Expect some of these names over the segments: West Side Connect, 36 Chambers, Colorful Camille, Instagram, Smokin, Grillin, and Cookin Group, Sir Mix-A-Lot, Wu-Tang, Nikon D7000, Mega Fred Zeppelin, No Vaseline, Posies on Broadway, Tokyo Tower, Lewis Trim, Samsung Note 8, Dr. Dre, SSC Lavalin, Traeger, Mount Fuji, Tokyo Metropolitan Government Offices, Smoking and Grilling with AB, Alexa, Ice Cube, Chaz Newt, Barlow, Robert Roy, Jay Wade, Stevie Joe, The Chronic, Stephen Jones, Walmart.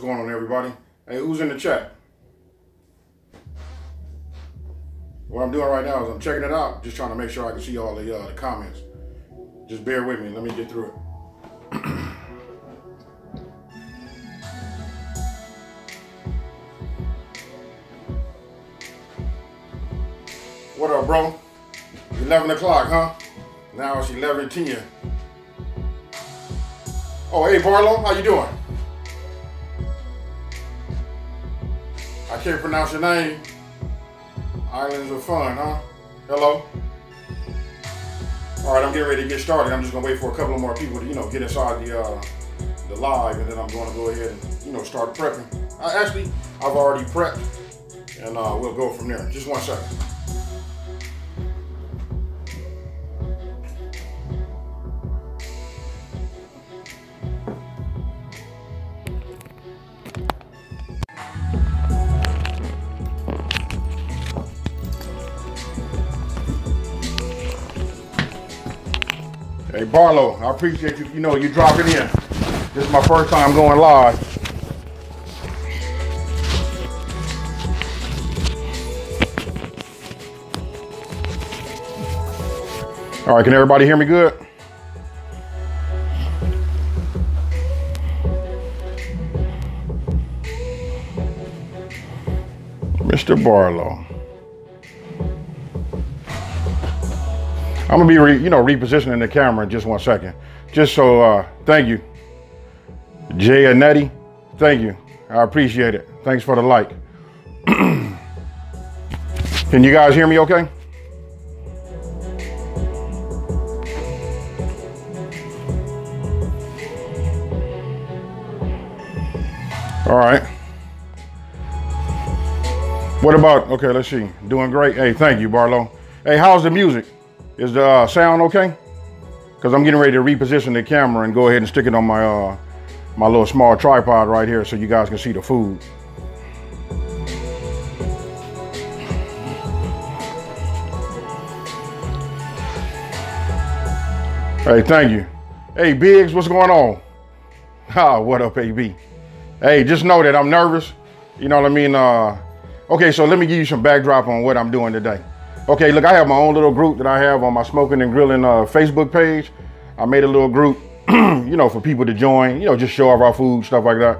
What's going on, everybody? Hey, who's in the chat? What I'm doing right now is I'm checking it out, just trying to make sure I can see all the comments. Just bear with me. Let me get through it. What up, bro? 11 o'clock, huh? Now it's 11:10. Oh, hey, Barlow, how you doing? I can't pronounce your name. Islands are fun, huh? Hello? All right, I'm getting ready to get started. I'm just gonna wait for a couple of more people to, you know, get inside the live, and then I'm gonna go ahead and, you know, start prepping. I've already prepped, and we'll go from there. Just one second. Hey, Barlow, I appreciate you, you know, you dropping in. This is my first time going live. All right, can everybody hear me good? Mr. Barlow. I'm gonna be, repositioning the camera in just one second. Just so, thank you. Jay and Nettie, thank you. I appreciate it. Thanks for the like. Can you guys hear me okay? All right. What about, okay, let's see. Doing great. Hey, thank you, Barlow. Hey, how's the music? Is the sound okay? Because I'm getting ready to reposition the camera and go ahead and stick it on my my little small tripod right here so you guys can see the food. Hey, thank you. Hey, Biggs, what's going on? Ah, what up, AB? Hey, just know that I'm nervous. You know what I mean? Okay, so let me give you some backdrop on what I'm doing today. Okay, look, I have my own little group that I have on my Smoking and Grilling Facebook page. I made a little group, you know, for people to join, you know, just show off our food, stuff like that.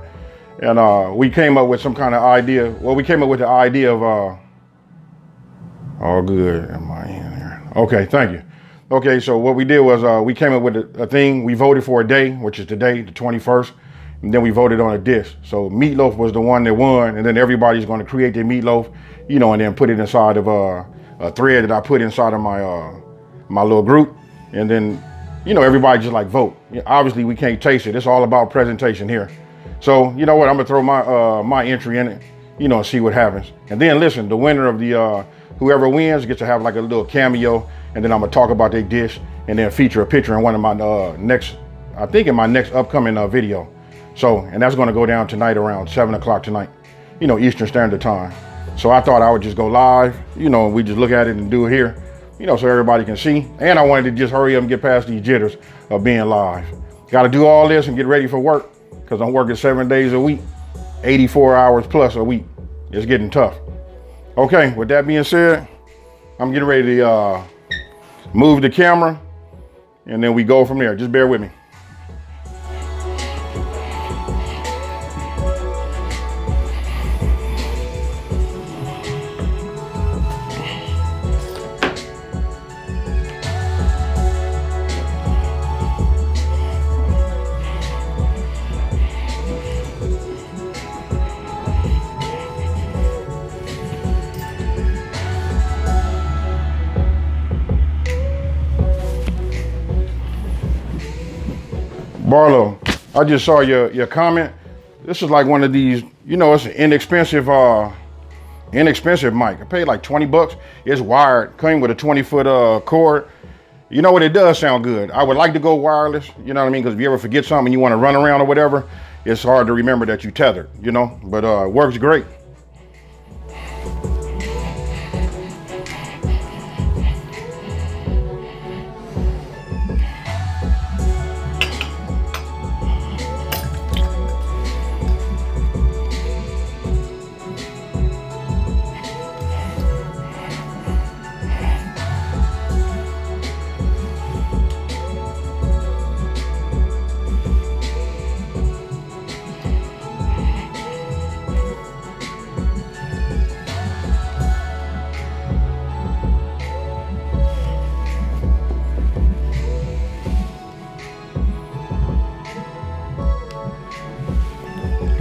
And we came up with some kind of idea. Well, we came up with the idea of, all good, am I in here? Okay, thank you. Okay, so what we did was we came up with a thing. We voted for a day, which is today, the 21st, and then we voted on a dish. So meatloaf was the one that won, and then everybody's gonna create their meatloaf, you know, and then put it inside of, a thread that I put inside of my my little group, and then, you know, everybody just like vote. Obviously, we can't taste it. It's all about presentation here. So you know what? I'm gonna throw my my entry in it, you know, and see what happens. And then listen, the winner of the whoever wins gets to have like a little cameo, and then I'm gonna talk about their dish, and then feature a picture in one of my next upcoming video. So, and that's gonna go down tonight around 7 o'clock tonight, you know, Eastern Standard Time. So I thought I would just go live, you know, and we just look at it and do it here, you know, so everybody can see. And I wanted to just hurry up and get past these jitters of being live. Got to do all this and get ready for work because I'm working 7 days a week, 84 hours plus a week. It's getting tough. Okay, with that being said, I'm getting ready to move the camera, and then we go from there. Just bear with me. Barlow, I just saw your comment. This is like one of these, you know, it's an inexpensive mic. I paid like $20. It's wired, came with a 20-foot cord. You know what, it does sound good. I would like to go wireless, you know what I mean? Because if you ever forget something, you want to run around or whatever, it's hard to remember that you tethered, you know, but it works great.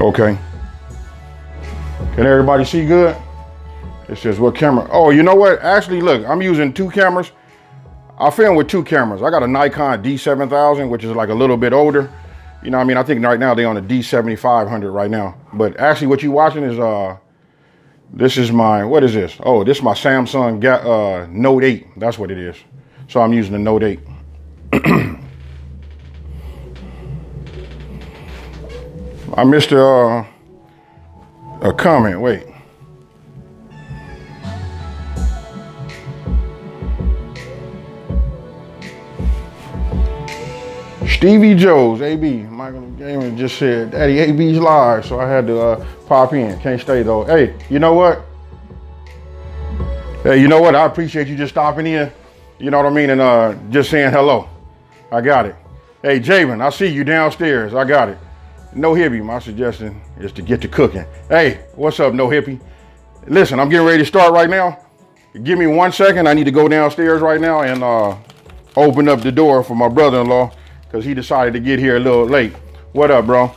Okay. Can everybody see good? It says what camera? Oh, you know what? Actually, look, I'm using two cameras. I film with two cameras. I got a Nikon D7000, which is like a little bit older. You know what I mean? I think right now they're on the D7500 right now. But actually what you're watching is, this is my, what is this? Oh, this is my Samsung Note 8. That's what it is. So I'm using the Note 8. I missed a comment, wait. Stevie Joe's AB, Michael Gamer just said, Daddy, AB's live, so I had to pop in. Can't stay though. Hey, you know what? Hey, you know what? I appreciate you just stopping in. You know what I mean? And just saying hello. I got it. Hey, Javen, I see you downstairs. I got it. No Hippie, my suggestion is to get to cooking. Hey, what's up, No Hippie? Listen, I'm getting ready to start right now. Give me 1 second. I need to go downstairs right now and open up the door for my brother-in-law, because he decided to get here a little late. What up, bro?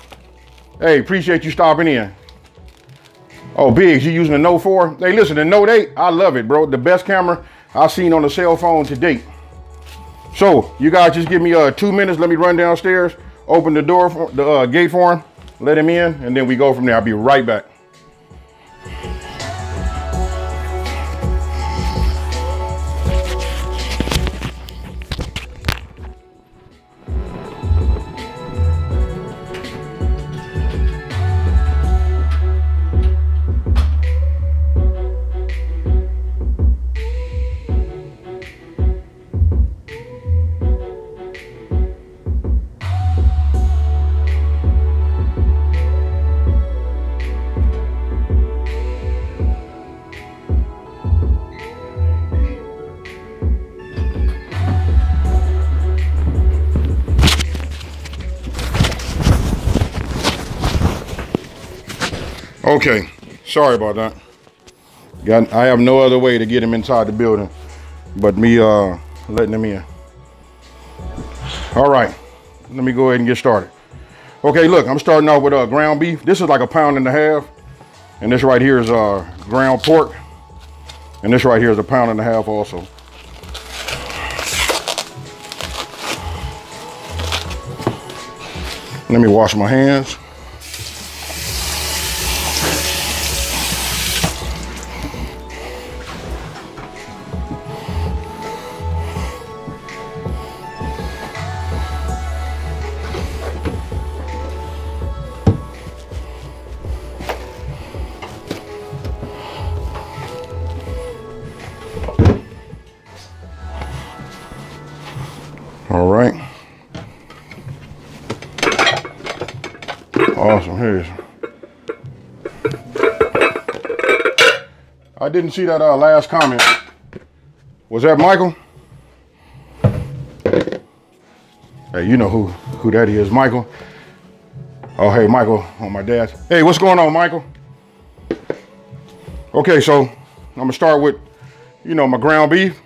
Hey, appreciate you stopping in. Oh, Biggs, you using the Note 4? Hey, listen, the Note 8, I love it, bro. The best camera I've seen on a cell phone to date. So, you guys just give me 2 minutes. Let me run downstairs, open the door, for the gate for him, let him in, and then we go from there. I'll be right back. Okay, sorry about that. I have no other way to get him inside the building but me letting him in. All right, let me go ahead and get started. Okay, look, I'm starting off with ground beef. This is like 1.5 pounds, and this right here is ground pork, and this right here is 1.5 pounds also. Let me wash my hands. I didn't see that last comment. Was that Michael? Hey, you know who that is, Michael. Oh, hey, Michael on my dad's. Hey, what's going on, Michael? Okay, so I'm gonna start with, you know, my ground beef.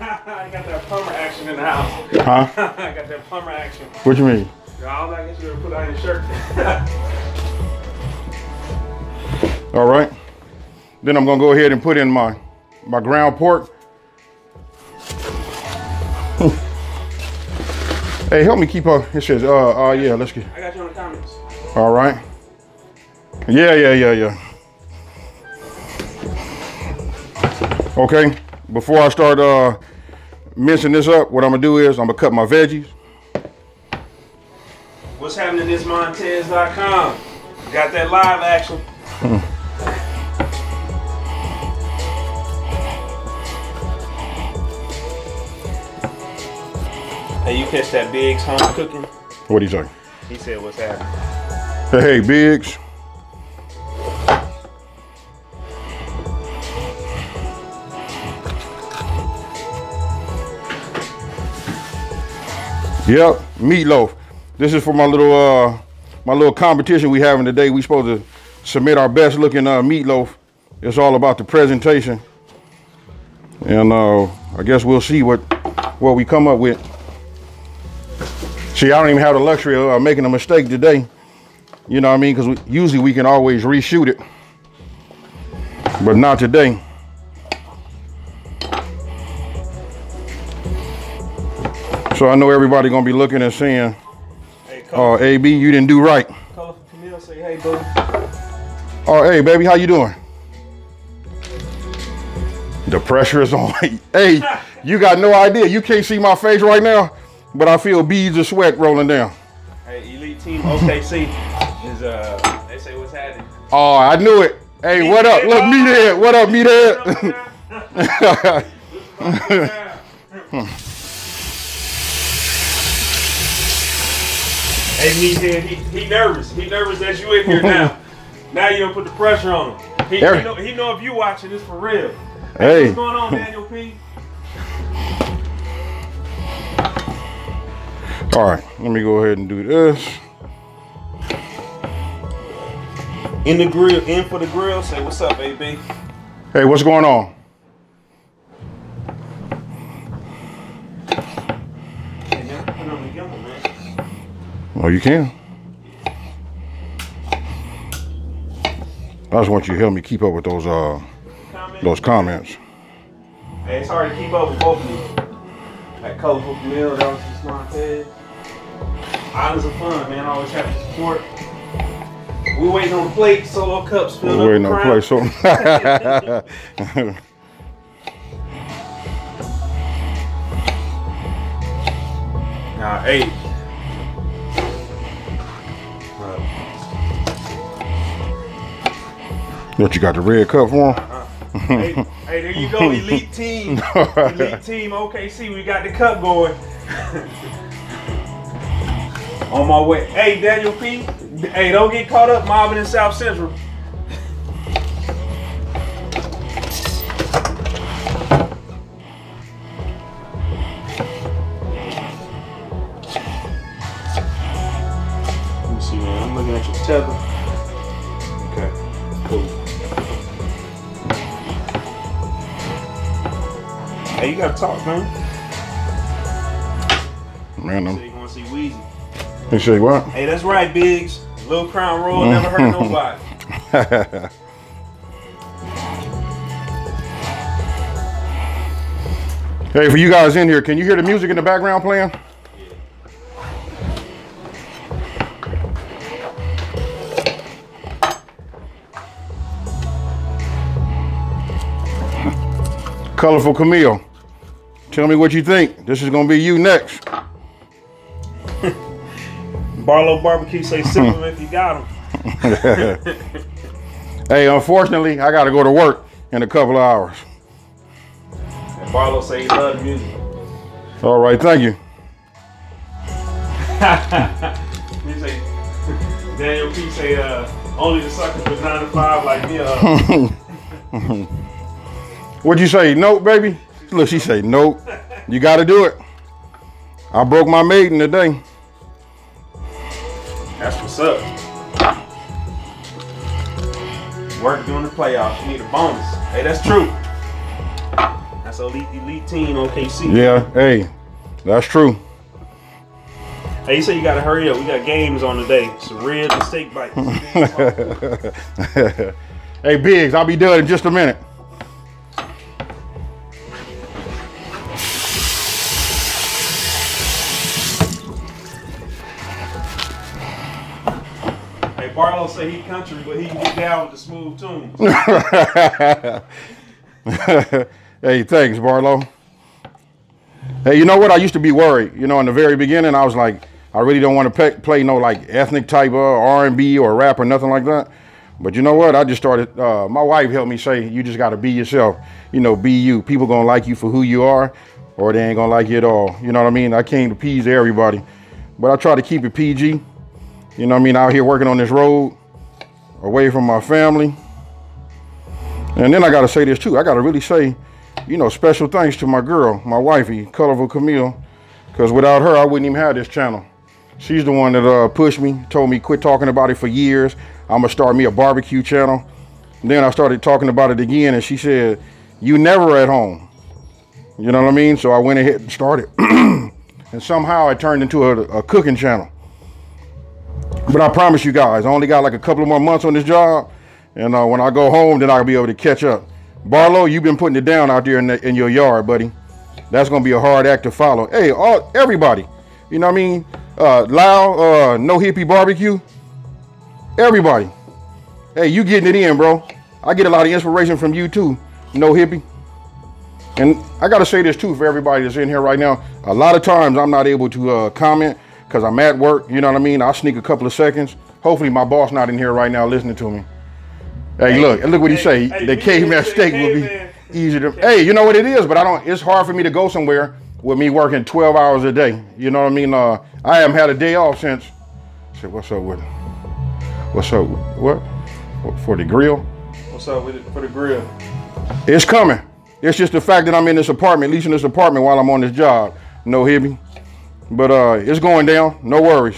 I got that plumber action in the house. Huh? I got that plumber action. What you mean? All I guess you were put on your shirt. All right. Then I'm gonna go ahead and put in my ground pork. Hey, help me keep up. It says, yeah, let's get. I got you on the comments. All right. Yeah. Okay, before I start mincing this up, what I'm gonna do is I'm gonna cut my veggies. What's happening is Montez.com. Got that live action. Hey, you catch that Biggs home cooking? What'd he say? He said, what's happening? Hey, Biggs. Yep, meatloaf. This is for my little competition we having today. We supposed to submit our best looking meatloaf. It's all about the presentation. And I guess we'll see what we come up with. See, I don't even have the luxury of making a mistake today. You know what I mean? Because usually we can always reshoot it, but not today. So I know everybody gonna be looking and saying, "Hey, AB, you didn't do right." Colorful Camille say, "Hey, buddy." Oh, hey, baby, how you doing? The pressure is on. Hey, you got no idea. You can't see my face right now, but I feel beads of sweat rolling down. Hey, Elite Team OKC is they say what's happening. Oh, I knew it. Hey, what up? Look, me there. What up, me there? Hey, he nervous. He nervous that you in here now. Now you don't put the pressure on him. He know if you watching this for real. Hey, what's going on, Daniel P? All right, let me go ahead and do this. In the grill, in for the grill. Say what's up, AB. Hey, what's going on? Hey, y'all put on the yellow, man. Oh, you can. I just want you to help me keep up with those comments. Hey, it's hard to keep up with both of you. That Colorful Camille, that was just my head. Honors are fun, man. I always have to support. We waiting on plates, solo cups filled up. We waiting on plates, solo. Nah, hey. What, you got the red cup for him? Hey, hey, there you go, Elite Team. Elite Team OKC, we got the cup going. On my way. Hey, Daniel P. Hey, don't get caught up mobbing in South Central. Let me see, man. I'm looking at your tether. Hey, you gotta talk, man. Man, I'm. You wanna see Weezy? You say what? Hey, that's right, Biggs. Little Crown Royal never hurt nobody. Hey, for you guys in here, can you hear the music in the background playing? Yeah. Colorful Camille. Tell me what you think. This is gonna be you next. Barlow Barbecue say sip them if you got them. Hey, unfortunately, I gotta go to work in a couple of hours. And Barlow say he loves music. All right, thank you. Say, Daniel P say only the suckers with 9 to 5 like me. What'd you say? Nope, baby. Look, she say, nope, you gotta do it. I broke my maiden today. That's what's up. Work during the playoffs, you need a bonus. Hey, that's true. That's elite Team OKC. Yeah, hey, that's true. Hey, you say you gotta hurry up. We got games on today. Some ribs and steak bites. Hey, Biggs, I'll be done in just a minute. Barlow say he country, but he can get down with the smooth tunes. Hey, thanks, Barlow. Hey, you know what? I used to be worried. You know, in the very beginning, I was like, I really don't want to play no like ethnic type of R&B or rap or nothing like that. But you know what? I just started, my wife helped me say, you just got to be yourself. You know, be you. People going to like you for who you are, or they ain't going to like you at all. You know what I mean? I came to appease everybody, but I try to keep it PG. You know what I mean? Out here working on this road, away from my family. And then I gotta say this too. I gotta really say, you know, special thanks to my girl, my wifey, Colorful Camille, because without her, I wouldn't even have this channel. She's the one that pushed me, told me quit talking about it for years. I'm gonna start me a barbecue channel. And then I started talking about it again, and she said, you never at home. You know what I mean? So I went ahead and started. And somehow it turned into a cooking channel. But I promise you guys, I only got like a couple of more months on this job, and when I go home, then I'll be able to catch up. Barlow, you've been putting it down out there in your yard, buddy. That's gonna be a hard act to follow. Hey, everybody, you know what I mean? Lyle, No Hippie Barbecue, everybody. Hey, you getting it in, bro. I get a lot of inspiration from you too, No Hippie. And I gotta say this too for everybody that's in here right now. A lot of times I'm not able to comment because I'm at work, you know what I mean? I'll sneak a couple of seconds. Hopefully my boss not in here right now listening to me. Hey, look what he say. Hey, the caveman steak will be easy to... Hey, you know what it is, but I don't... It's hard for me to go somewhere with me working 12 hours a day. You know what I mean? I haven't had a day off since... Shit, what's up with it? What's up with... What? For the grill? What's up with it? For the grill. It's coming. It's just the fact that I'm in this apartment, leasing this apartment while I'm on this job. No hippie. But it's going down. No worries.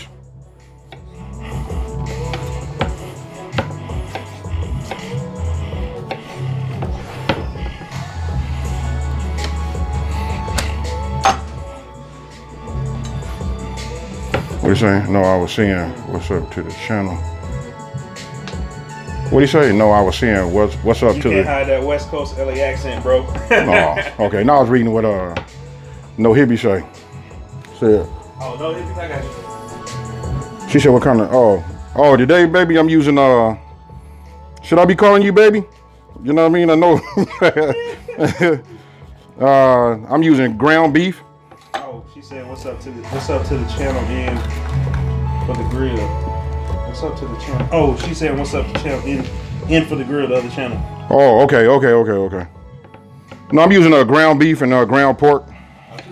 What are you saying? No, I was saying what's up to the channel. What do you say? No, I was saying what's up to the... You can't hide that West Coast LA accent, bro. No, okay. Now I was reading what No Hippie say. Said, oh, No Hippie, I got you. She said, what kind of... Oh, today, baby, I'm using... should I be calling you baby? You know what I mean? I know. I'm using ground beef. Oh, she said, what's up to the channel in for the grill. What's up to the channel? Oh, she said, what's up to the channel in for the grill, the other channel. Oh, okay. No, I'm using ground beef and ground pork. She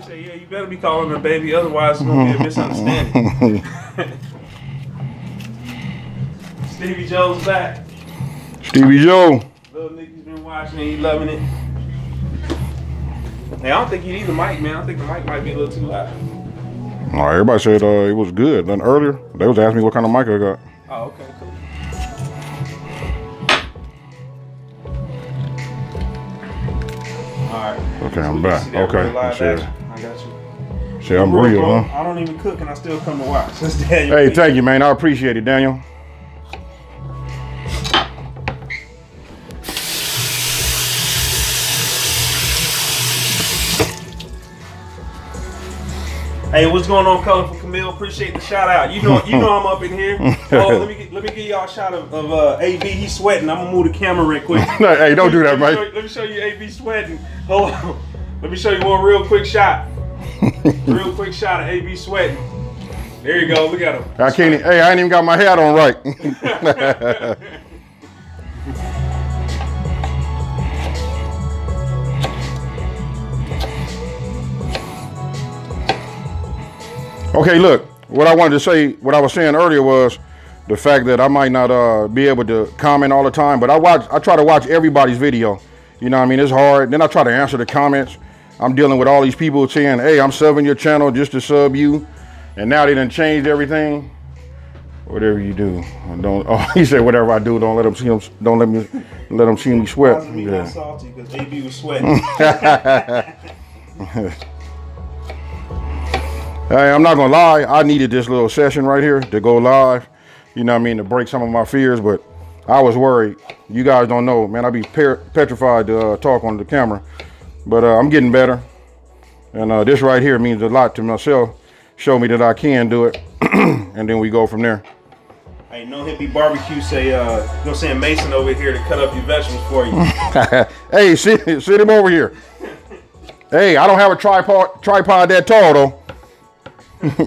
said, yeah, you better be calling her baby, otherwise it's gonna be a misunderstanding. Stevie Joe's back. Stevie Joe. Little Nicky's been watching it, he loving it. Hey, I don't think you need the mic, man. I think the mic might be a little too loud. All right, everybody said it was good. Then earlier, they was asking me what kind of mic I got. Oh, okay, cool. All right. Okay, I'm back. Okay, I got you. See, I'm real, bro, huh? I don't even cook, and I still come to watch. That's Daniel. Hey, thank you, man. I appreciate it, Daniel. Hey, what's going on, Colorful Camille? Appreciate the shout out. You know I'm up in here. Oh, let me give y'all a shot of AB. He's sweating. I'm gonna move the camera real quick. No, hey, don't do that, mate. Let me show you AB sweating. Hold on. Let me show you one real quick shot. Real quick shot of AB sweating. There you go. Look at him. I can't. Hey, I ain't even got my hat on right. Okay, look, what I wanted to say, what I was saying earlier was the fact that I might not be able to comment all the time, but I try to watch everybody's video. You know what I mean? It's hard. Then I try to answer the comments. I'm dealing with all these people saying, hey, I'm subbing your channel just to sub you. And now they done changed everything. Whatever you do, he said, whatever I do, don't let them see him. Don't let them see me sweat. I mean, yeah. Not salty because AB was sweating. Hey, I'm not gonna lie, I needed this little session right here to go live, you know what I mean, to break some of my fears, but I was worried. You guys don't know, man, I'd be petrified to talk on the camera, but I'm getting better, and this right here means a lot to myself. Show me that I can do it, and then we go from there. Hey, No Hippie Barbecue say, you know what I'm saying, Mason over here to cut up your vegetables for you. Hey, sit him over here. Hey, I don't have a tripod that tall, though. It's so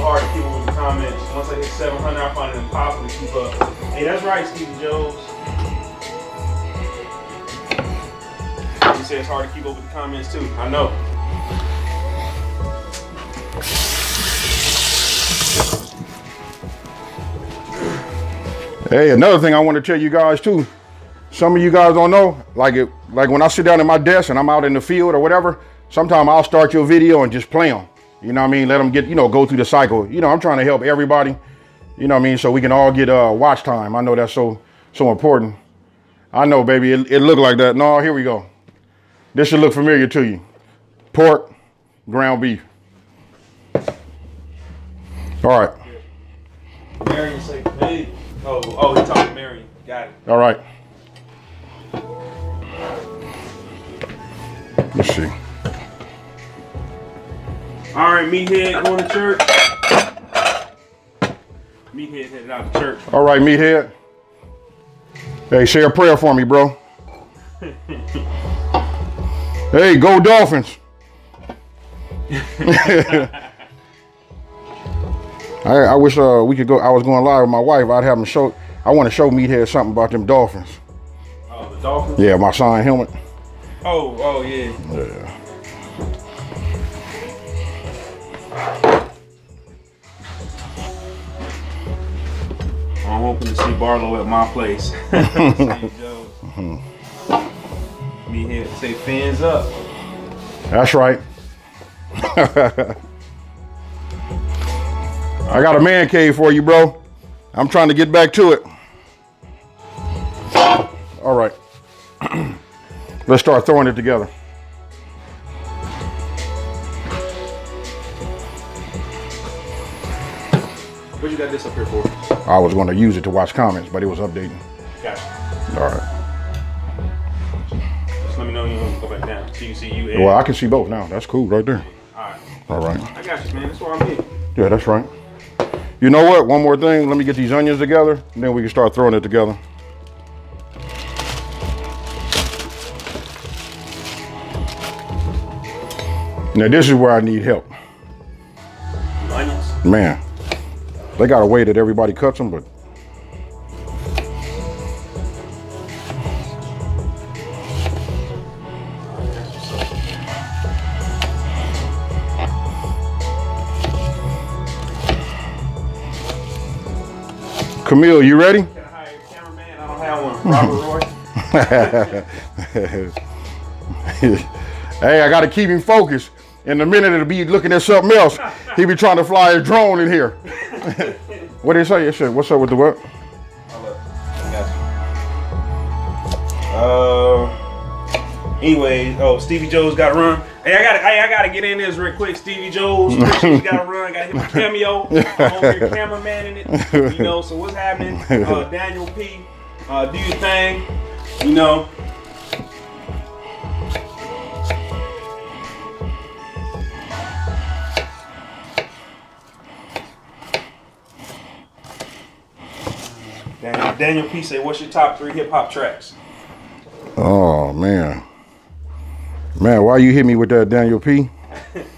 hard to keep up with the comments. Once I hit 700, I find it impossible to keep up. Hey, that's right, Stephen Jones. You say it's hard to keep up with the comments too. I know. Hey, another thing I want to tell you guys too. Some of you guys don't know, like when I sit down at my desk and I'm out in the field or whatever, sometimes I'll start your video and just play them. You know what I mean? Let them get, go through the cycle. You know, I'm trying to help everybody, you know what I mean? So we can all get watch time. I know that's so important. I know, baby, it looked like that. No, here we go. This should look familiar to you. Pork, ground beef. All right. Marion say, hey. Oh, he talked to Marion. Got it. All right. Let's see. All right, meathead going to church. Meathead headed out to church. All right, meathead. Hey, say a prayer for me, bro. Hey, go Dolphins. I wish we could go. I was going live with my wife. I'd have him show. I want to show meathead something about them Dolphins. Oh, the Dolphins? Yeah, my sign helmet. Oh, yeah. Yeah. I'm hoping to see Barlow at my place. Me here to say fans up. That's right. I got a man cave for you, bro. I'm trying to get back to it. All right. Let's start throwing it together. What you got this up here for? I was going to use it to watch comments, but it was updating. Gotcha. All right. Just let me know when you want to go back down. So you see you and... Well, I can see both now. That's cool right there. All right. All right. I got you, man. That's why I'm here. Yeah, that's right. You know what? One more thing. Let me get these onions together, and then we can start throwing it together. Now this is where I need help. Onions? Man, they got a way that everybody cuts them, but. Camille, you ready? Can I hire a cameraman? I don't have one. Robert Roy. Hey, I gotta keep him focused. In a minute, it'll be looking at something else. He be trying to fly his drone in here. What did it say? It said, what's up with the what? Oh, look. I got you. Anyways, oh, Stevie Joe's got to run. Hey, I gotta get in this real quick. Stevie Joe's got to run. I got to hit my cameo. I'm over here cameraman in it. You know, so what's happening? Daniel P. Do your thing. You know. Daniel P. say, what's your top 3 hip-hop tracks? Oh, man. Man, why you hit me with that, Daniel P?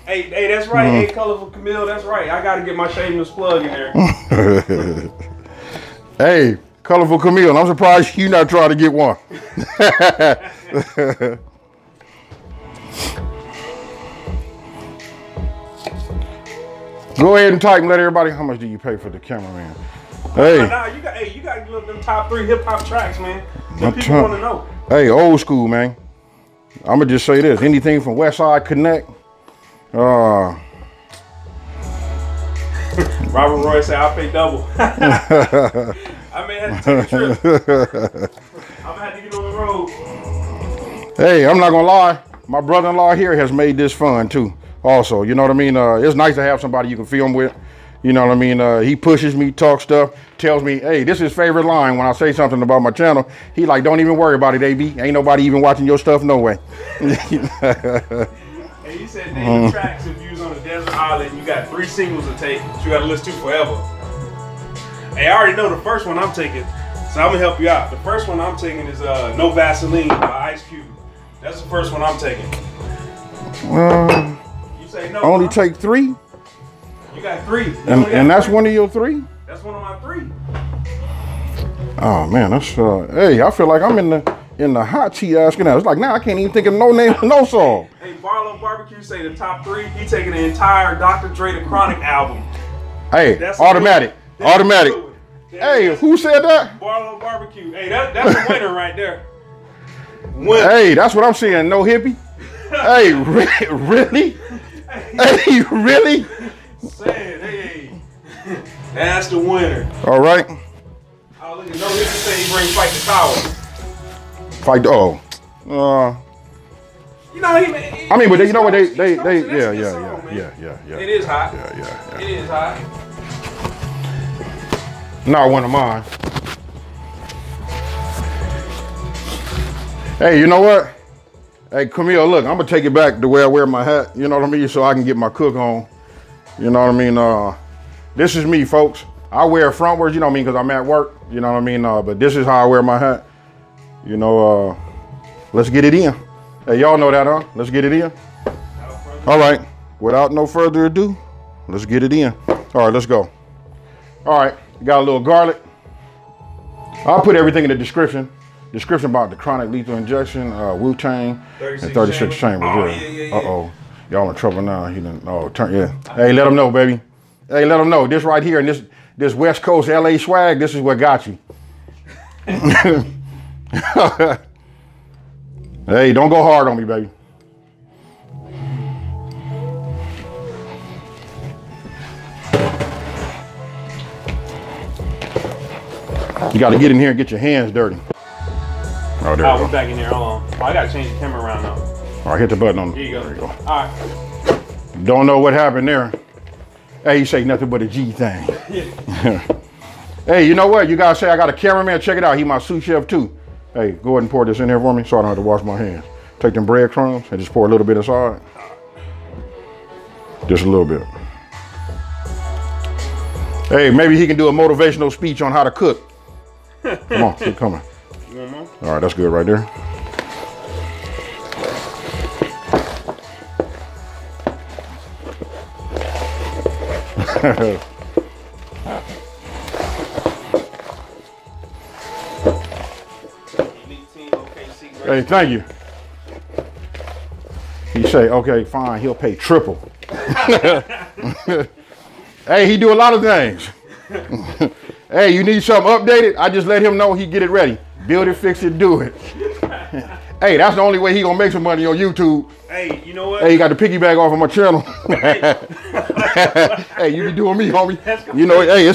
hey, that's right. Mm-hmm. Hey, Colorful Camille, that's right. I got to get my shameless plug in there. Hey, Colorful Camille, I'm surprised you not trying to get one. Go ahead and type and let everybody, how much do you pay for the cameraman? Hey. Nah, you got to look them top 3 hip hop tracks, man. That people want to know. Hey, old school, man. I'm gonna just say this: anything from West Side Connect. Robert Roy said, "I'll pay double." I may have to take a trip. I'm gonna have to get on the road. Hey, I'm not gonna lie. My brother-in-law here has made this fun too. Also, you know what I mean. It's nice to have somebody you can film with. You know what I mean? He pushes me, talks stuff, tells me, hey, this is his favorite line when I say something about my channel. He like, don't even worry about it, AB. Ain't nobody even watching your stuff, no way. Hey, you said name the tracks if you was on a desert island, you got 3 singles to take that you got to listen to forever. Hey, I already know the first one I'm taking, so I'm going to help you out. The first one I'm taking is No Vaseline by Ice Cube. That's the first one I'm taking. You say no. Only take 3? You got 3. You and that's 3. One of your 3? That's one of my 3. Oh man, that's hey, I feel like I'm in the hot tea asking now. It's like now I can't even think of no name for no song. Hey, Barlow Barbecue say the top 3. He taking the entire Dr. Dre The Chronic album. Hey, that's automatic. Automatic. Hey, who said that? Barlow Barbecue. Hey, that's a winner right there. Winner. Hey, that's what I'm saying. No hippie. Hey, really? Hey, really? Saying, hey, that's the winner. All right. Oh, look at no hippie say he bring Fight the Power. Fight the you know he I mean, but they, you know what they yeah, song, yeah. It is hot. Yeah. It is hot. Not one of mine. Hey, you know what? Hey, Camille, look, I'm gonna take it back the way I wear my hat, you know what I mean? So I can get my cook on, you know what I mean? This is me, folks. I wear it frontwards, you know what I mean? Because I'm at work, you know what I mean? But this is how I wear my hat. You know, let's get it in. Hey, y'all know that, huh? Let's get it in. All right, without no further ado, let's get it in. All right, let's go. All right, got a little garlic. I'll put everything in the description. Description about the chronic lethal injection, Wu-Tang, and 36 Chambers. Oh, yeah. Uh-oh, y'all in trouble now. He done, oh, turn, yeah. Hey, let them know, baby. Hey, let them know. This right here and this West Coast LA swag, this is what got you. Hey, don't go hard on me, baby. You gotta get in here and get your hands dirty. Oh, there we go. We're back in here. Hold on. Oh, I gotta change the camera around now. All right, hit the button on there. There you go. All right. Don't know what happened there. Hey, you say nothing but a G thing. Yeah. Hey, you know what? You guys say I got a cameraman. Check it out. He my sous chef too. Hey, go ahead and pour this in here for me so I don't have to wash my hands. Take them breadcrumbs and just pour a little bit inside. Just a little bit. Hey, maybe he can do a motivational speech on how to cook. Come on, keep coming. You want more? All right, that's good right there. Hey, thank you. He say, okay, fine, he'll pay triple. Hey, he do a lot of things. Hey, you need something updated? I just let him know, he get it ready. Build it, fix it, do it. Hey, that's the only way he gonna make some money on YouTube. Hey, you know what? Hey, you got the piggyback off of my channel. Hey, you be doing me, homie. You know, hey,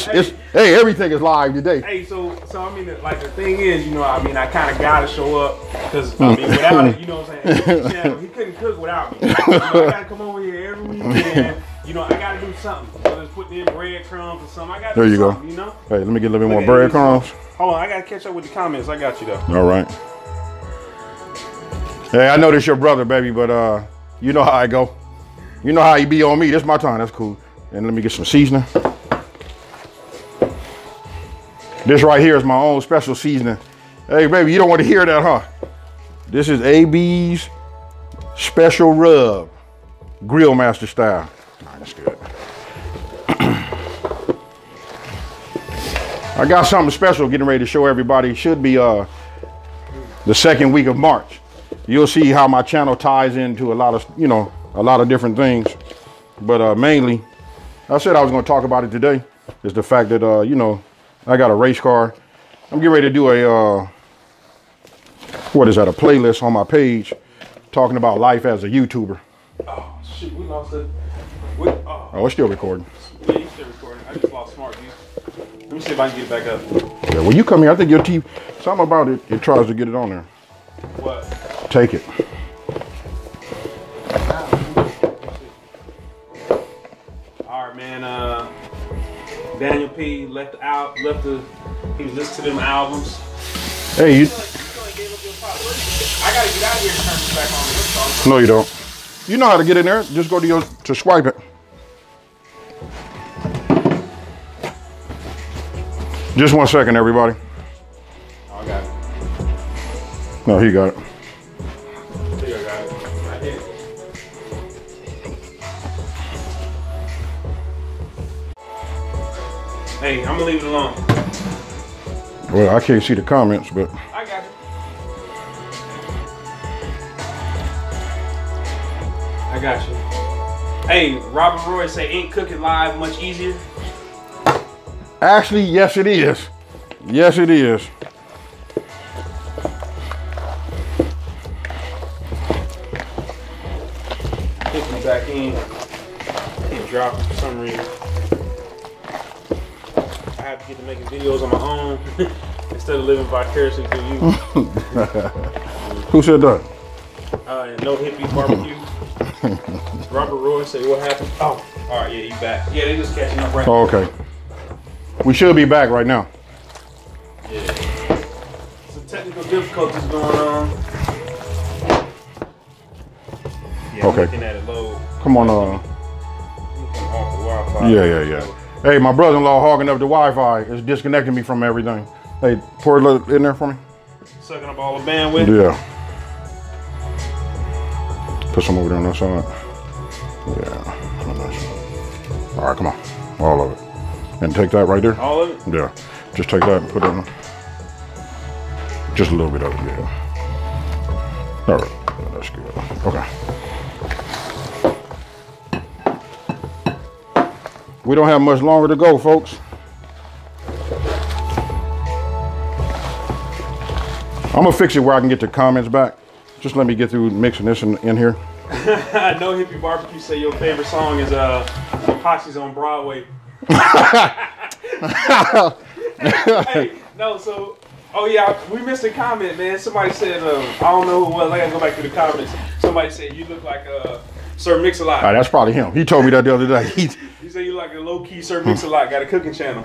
hey, everything is live today. Hey, so I mean, like the thing is, you know, I mean, I kind of gotta show up because I mean, without it, you know what I'm saying? Channel, he couldn't cook without me. You know, I gotta come over here every weekend. You know, I gotta do something. So just put in breadcrumbs or something. I gotta do something, you know? Hey, let me get a little bit more breadcrumbs. Hold on, I gotta catch up with the comments. I got you though. All right. Hey, I know this your brother, baby, but you know how I go. You know how he be on me. This my time, that's cool. And let me get some seasoning. This right here is my own special seasoning. Hey, baby, you don't want to hear that, huh? This is AB's special rub, grill master style. That's good. I got something special getting ready to show everybody. It should be the second week of March. You'll see how my channel ties into a lot of, you know, a lot of different things. But mainly, I said I was going to talk about it today, is the fact that, you know, I got a race car. I'm getting ready to do a, what is that, a playlist on my page talking about life as a YouTuber. Oh, shit, we lost it. Oh, it's still recording. Yeah, it's still recording. I just lost smart view. Let me see if I can get it back up. Yeah, when you come here, I think your TV, something about it, it tries to get it on there. What? Take it. All right, man. Daniel P he was listening to them albums. Hey, you. I gotta get out of here and turn this back on. No, you don't. You know how to get in there. Just go to your, to swipe it. Just 1 second, everybody. Oh, I got it. No, he got it. I think I got it. I did. Hey, I'm gonna leave it alone. Well, I can't see the comments, but. I got it. I got you. Hey, Robert Roy say, ain't cooking live much easier? Actually, yes it is. Yes it is. Put me back in. Can't drop it for some reason. I have to get to making videos on my own instead of living vicariously through you. Who said that? No hippie barbecue. Robert Roy say, what happened? Oh, all right, yeah, you back. Yeah, they just catching up right now. Oh, okay. We should be back right now. Yeah. Some technical difficulties going on. Yeah, okay. I'm looking at it low. Come on. Yeah. Hey, my brother-in-law hogging up the Wi-Fi. It's disconnecting me from everything. Hey, pour a little in there for me. Sucking up all the bandwidth. Yeah. Put some over there on that side. Yeah. All right, come on. All of it. And take that right there. All of it? Yeah. Just take that and put it on. Just a little bit of it, yeah. All right. Yeah, that's good. Okay. We don't have much longer to go, folks. I'm gonna fix it where I can get the comments back. Just let me get through mixing this in here. I know Hippie Barbecue say your favorite song is Posies on Broadway. Hey, no, so, oh yeah, we missed a comment, man. Somebody said, I don't know who it was, I gotta go back to the comments. Somebody said, you look like Sir Mix-A-Lot. Right, that's probably him. He told me that the other day. He said you like a low-key Sir Mix-A-Lot, got a cooking channel.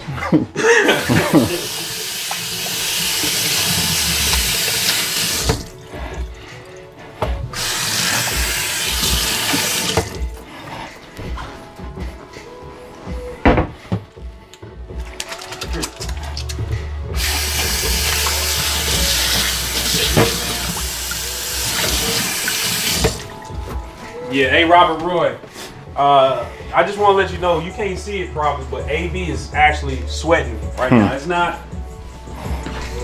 Yeah, hey Robert Roy, I just want to let you know, you can't see it probably, but AB is actually sweating right now. It's not,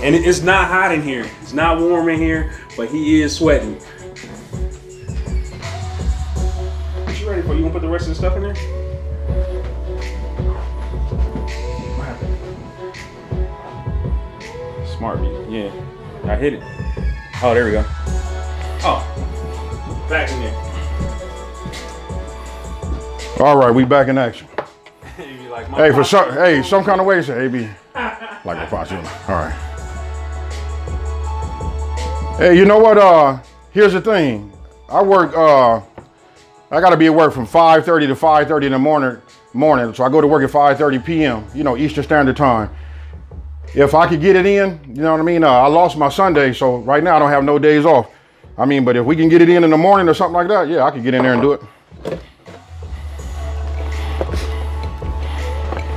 and it's not hot in here. It's not warm in here, but he is sweating. What you ready for? You want to put the rest of the stuff in there? Smart beat, yeah. I hit it. Oh, there we go. Oh, back in there. All right, we back in action. Like hey, for some, hey, some kind of way, say AB. Like a Fox. All right. Hey, you know what? Here's the thing. I work. I gotta be at work from 5:30 to 5:30 in the morning. So I go to work at 5:30 p.m. You know, Eastern Standard Time. If I could get it in, you know what I mean. I lost my Sunday, so right now I don't have no days off. I mean, but if we can get it in the morning or something like that, yeah, I could get in there and do it.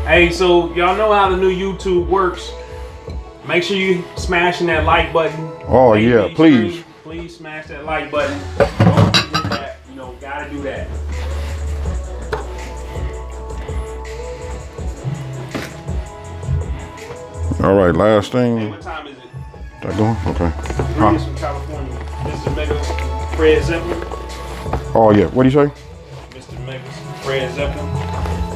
Hey, so y'all know how the new YouTube works. Make sure you smashing that like button. Oh yeah, please. Please smash that like button. Don't forget that. You know, gotta do that. All right, last thing. Hey, what time is it? That going? Okay. Greetings from California. Mr. Mega Fred Zeppelin. Oh yeah, what do you say? Mr. Mega Fred Zeppelin.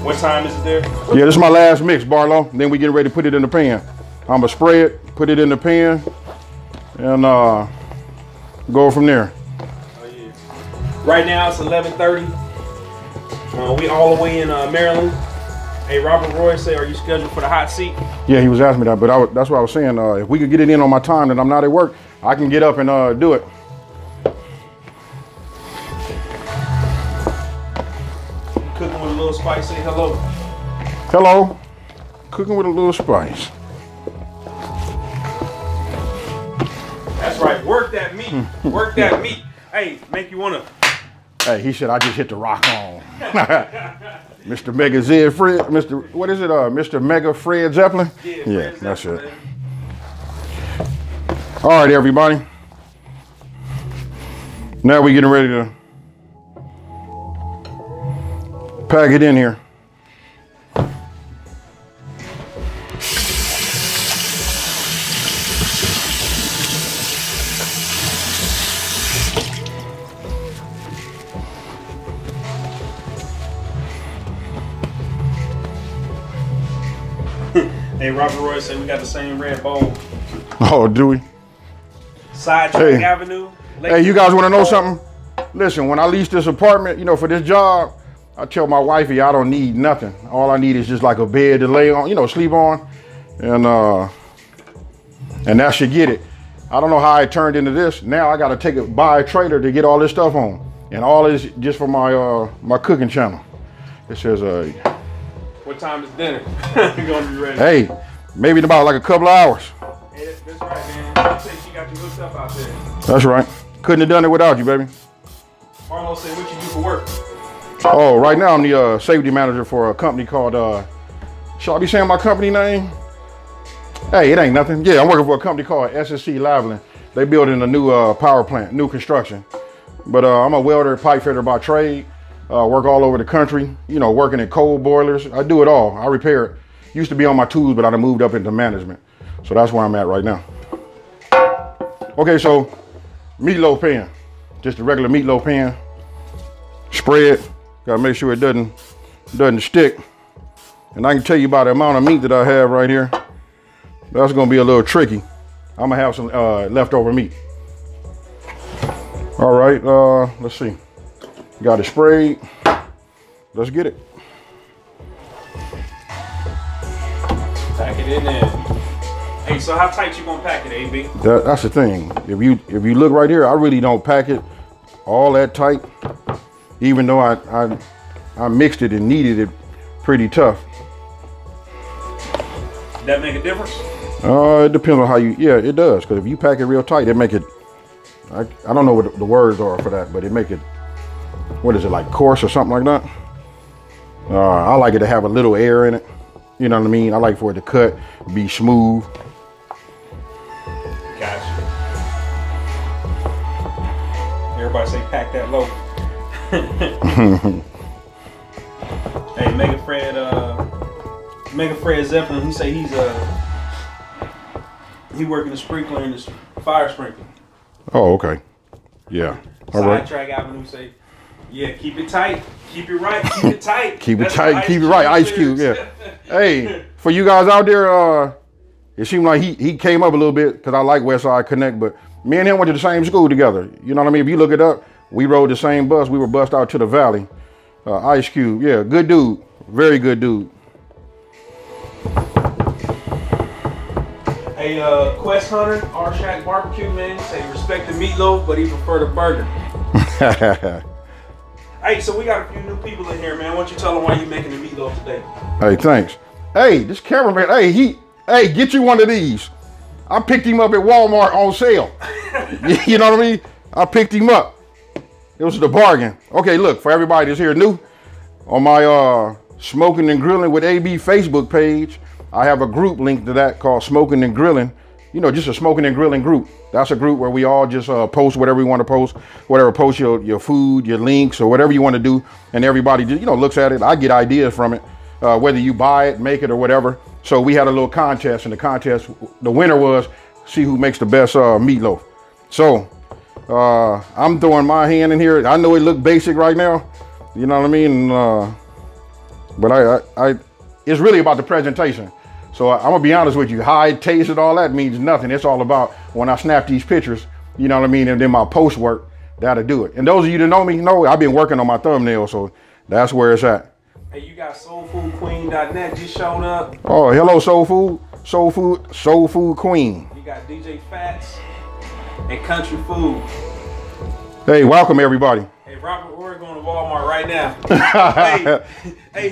What time is it there? Yeah, this is my last mix, Barlow. Then we getting ready to put it in the pan. I'm gonna spray it, put it in the pan, and go from there. Oh, yeah. Right now it's 11:30. We all the way in Maryland. Hey, Robert Roy say, are you scheduled for the hot seat? Yeah, he was asking me that, but that's what I was saying. If we could get it in on my time that I'm not at work, I can get up and do it. Little Spice, say hello. Hello. Cooking with a little spice. That's right. Work that meat. Work that meat. Hey, make you wanna. Hey, he said I just hit the rock on. Mr. Mega Zed Fred. Mr. What is it? Mr. Mega Fred Zeppelin. Yeah, Fred Zeppelin, that's it. Man. All right, everybody. Now we're getting ready to pack it in here. Hey, Robert Roy said we got the same red bowl. Oh, do we? Sidetrack Avenue. Hey, you guys want to know something? Listen, when I leased this apartment, you know, for this job, I tell my wifey I don't need nothing. All I need is just like a bed to lay on, you know, sleep on, and that should get it. I don't know how it turned into this. Now I gotta buy a trailer to get all this stuff on, and all this just for my cooking channel. It says what time is dinner. You're gonna be ready. Hey, maybe in about like a couple of hours. Hey, that's right, man. Say she got you hooked up out there. That's right. Couldn't have done it without you, baby. Barlow said, what you do for work? Oh, right now I'm the safety manager for a company called, shall I be saying my company name? Hey, it ain't nothing. Yeah, I'm working for a company called SSC Lavalin. They building a new power plant, new construction. But I'm a welder, pipe fitter by trade. Work all over the country, you know, working in coal boilers. I do it all. I repair it. Used to be on my tools, but I done moved up into management. So that's where I'm at right now. Okay, so meatloaf pan. Just a regular meatloaf pan. Spread. Gotta make sure it doesn't stick. And I can tell you about the amount of meat that I have right here. That's gonna be a little tricky. I'm gonna have some leftover meat. All right, let's see. Got it sprayed. Let's get it. Pack it in there. Hey, so how tight you gonna pack it, AB? That's the thing. If you look right here, I really don't pack it all that tight. Even though I mixed it and kneaded it pretty tough. That make a difference? It depends on how you. Yeah, it does. Because if you pack it real tight, it make it. I don't know what the words are for that, but it make it. What is it, like coarse or something like that? I like it to have a little air in it. You know what I mean? I like for it to cut, be smooth. Gotcha. Everybody say pack that low. Hey, Mega Fred Zeppelin, he say he working the sprinkler and the fire sprinkler. Oh, okay. Yeah. All right. Track Avenue say. Yeah, keep it tight. Keep it right. Keep it tight. Keep it tight. Keep it right. Ice Cube. Yeah. Hey, for you guys out there, it seemed like he came up a little bit because I like West Side Connect, but me and him went to the same school together. You know what I mean? If you look it up, we rode the same bus. We were bussed out to the valley. Ice Cube. Yeah, good dude. Very good dude. Hey, Quest Hunter, R-Shack Barbecue, man, say respect the meatloaf, but he prefer the burger. Hey, so we got a few new people in here, man. Why don't you tell them why you making the meatloaf today? Hey, thanks. Hey, this cameraman, hey, get you one of these. I picked him up at Walmart on sale. You know what I mean? I picked him up. It was the bargain. Okay, look, for everybody that's here new, on my Smoking and Grilling with AB Facebook page, I have a group linked to that called Smoking and Grilling. You know, just a smoking and grilling group. That's a group where we all just post whatever we want to post, your food, your links, or whatever you want to do. And everybody just, you know, looks at it. I get ideas from it, whether you buy it, make it, or whatever. So we had a little contest, and the winner was see who makes the best meatloaf. So I'm throwing my hand in here. I know it look basic right now, you know what I mean? But it's really about the presentation. So I'm gonna be honest with you, high taste and all that means nothing. It's all about when I snap these pictures, you know what I mean? And then my post work, that'll do it. And those of you that know me, know I've been working on my thumbnail, so that's where it's at. Hey, you got soulfoodqueen.net just showed up. Oh, hello, Soul Food Queen. You got DJ Fats and Country Food. Hey, welcome everybody. Robert Roy going to Walmart right now. Hey,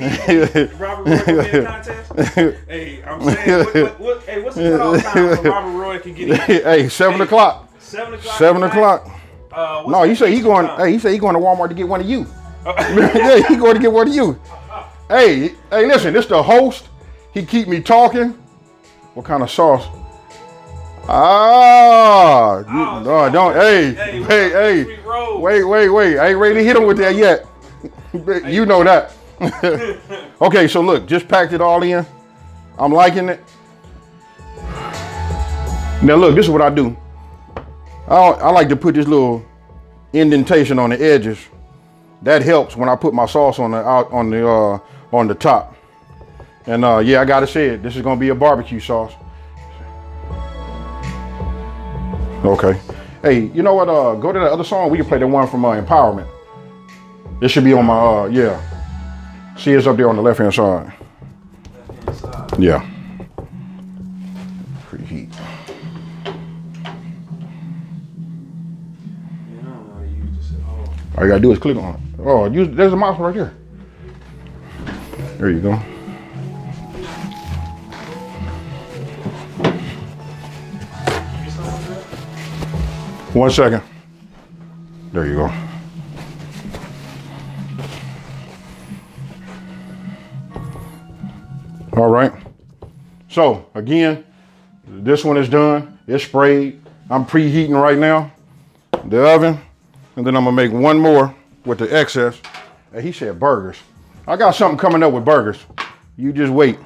Robert Roy can win a contest? Hey, I'm saying, what's the cutoff time for Robert Roy can get in? Hey, 7 o'clock. 7 o'clock. 7 o'clock. No, you say he going. Hey, he said he going to Walmart to get one of you. Yeah, he going to get one of you. Hey, listen, this the host. He keep me talking. What kind of sauce? No, don't. Hey. Wait. I ain't ready to hit him with that yet. You know that. Okay, so look, just packed it all in. I'm liking it. Now look, this is what I do. I like to put this little indentation on the edges. That helps when I put my sauce on the top. And yeah, I gotta say it. This is gonna be a barbecue sauce. Okay. Hey, you know what? Go to the other song. We can play the one from Empowerment. This should be on my, yeah. See, it's up there on the left-hand side. Left-hand side. Yeah. Preheat. Yeah, I don't know how to use this at all. All you gotta do is click on it. Oh, there's a mouse right here. There you go. 1 second. There you go. All right. So again, this one is done. It's sprayed. I'm preheating right now, the oven, and then I'm gonna make one more with the excess. And he said burgers. I got something coming up with burgers. You just wait.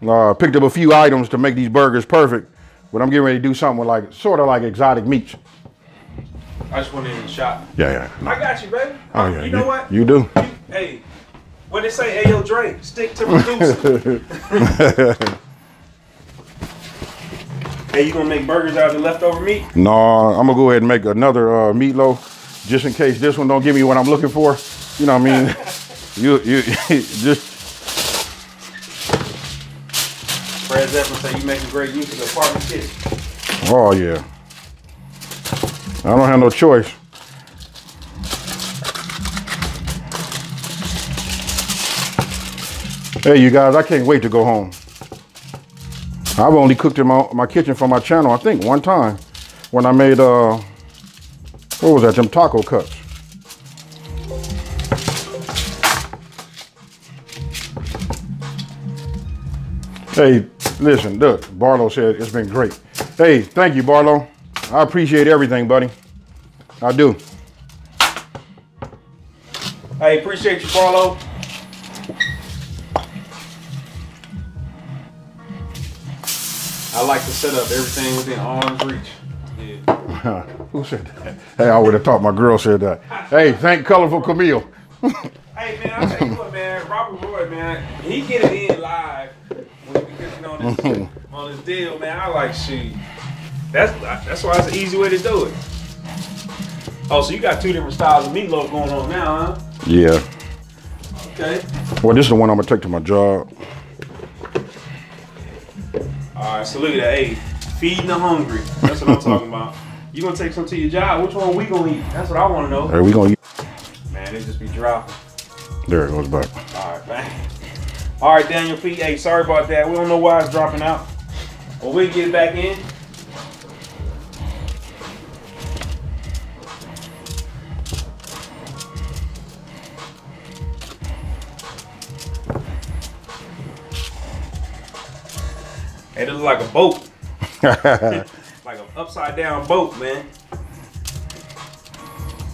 Picked up a few items to make these burgers perfect, but I'm getting ready to do something with like sort of like exotic meats. I just went in the shop. Yeah, yeah. I got you, baby. Oh, yeah, you know what? You do. Hey. When they say, hey, yo, Dre, stick to produce. Hey, you gonna make burgers out of the leftover meat? No, I'm gonna go ahead and make another meatloaf just in case this one don't give me what I'm looking for. You know what I mean? you just. Fred Zeppelin say you making great use of the apartment kitchen. Oh, yeah. I don't have no choice. Hey, you guys, I can't wait to go home. I've only cooked in my kitchen for my channel, I think, one time when I made, what was that, them taco cuts. Hey, listen, look, Barlow said it's been great. Hey, thank you, Barlow. I appreciate everything, buddy. I do. I appreciate you, Barlow. I like to set up everything within arm's reach. Yeah. Who said that? Hey, I would have thought my girl said that. Hey, thank Colorful Camille. Hey, man, I'll tell you what, man. Robert Roy, man, he get it in live when we cooking on this deal, man. I like shit. That's why it's an easy way to do it. Oh, so you got two different styles of meatloaf going on now, huh? Yeah. Okay. Well, this is the one I'm going to take to my job. All right, salute that. Hey, feeding the hungry. That's what I'm talking about. You gonna take some to your job? Which one we gonna eat? That's what I wanna know. Are we gonna eat? Man, it just be dropping. There it goes back. All right, bang. All right, Daniel P. Hey, sorry about that. We don't know why it's dropping out. Well, we'll get it back in. It looks like a boat. Like an upside down boat, man.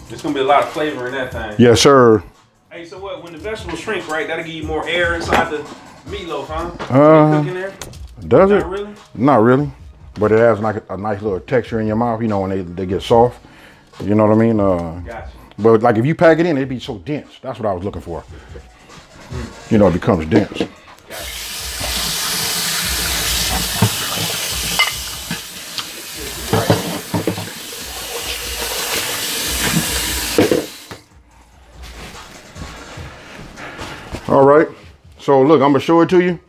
There's gonna be a lot of flavor in that thing. Yes, sir. Hey, so what? When the vegetables shrink, right? That'll give you more air inside the meatloaf, huh? Cooking there? Does it? Not really. Not really. But it has like a nice little texture in your mouth, you know, when they get soft. You know what I mean? Gotcha. But like if you pack it in, it'd be so dense. That's what I was looking for. You know, it becomes dense. All right, so look, I'm gonna show it to you.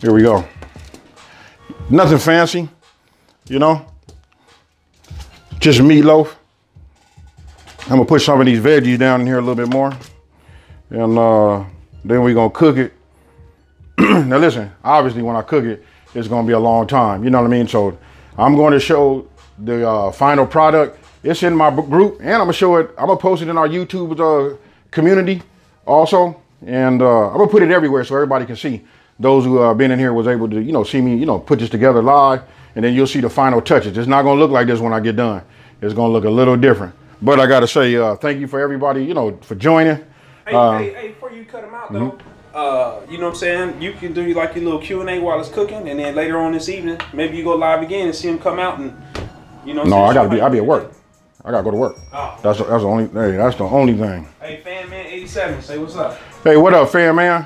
Here we go. Nothing fancy, you know, just meatloaf. I'm gonna put some of these veggies down in here a little bit more, and then we're gonna cook it. Now listen, obviously when I cook it, it's gonna be a long time, you know what I mean? So I'm going to show the final product. It's in my group, and I'm gonna show it, I'm gonna post it in our YouTube community also. And I'm gonna put it everywhere so everybody can see. Those who have been in here was able to, you know, see me, you know, put this together live, and then you'll see the final touches. It's not gonna look like this when I get done. It's gonna look a little different. But I gotta say, thank you for everybody, you know, for joining. Hey, hey, before you cut them out though, you know what I'm saying? You can do like your little Q&A while it's cooking, and then later on this evening, maybe you go live again and see them come out, and you know. No, I gotta be. I'll be at work. I gotta go to work. Oh. That's the only. Hey, that's the only thing. Hey, Fan Man 87, say what's up. Hey, what up, Fan Man?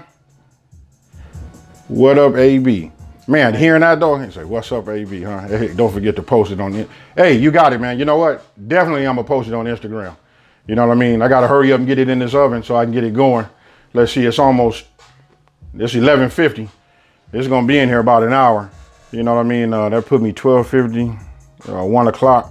What up, AB? Man, hearing that though, he say, "What's up, AB?" Huh? Hey, don't forget to post it on it. Hey, you got it, man. You know what? Definitely, I'm gonna post it on Instagram. You know what I mean? I gotta hurry up and get it in this oven so I can get it going. Let's see. It's almost. It's 11:50. It's gonna be in here about an hour. You know what I mean? That put me 12:50, 1 o'clock.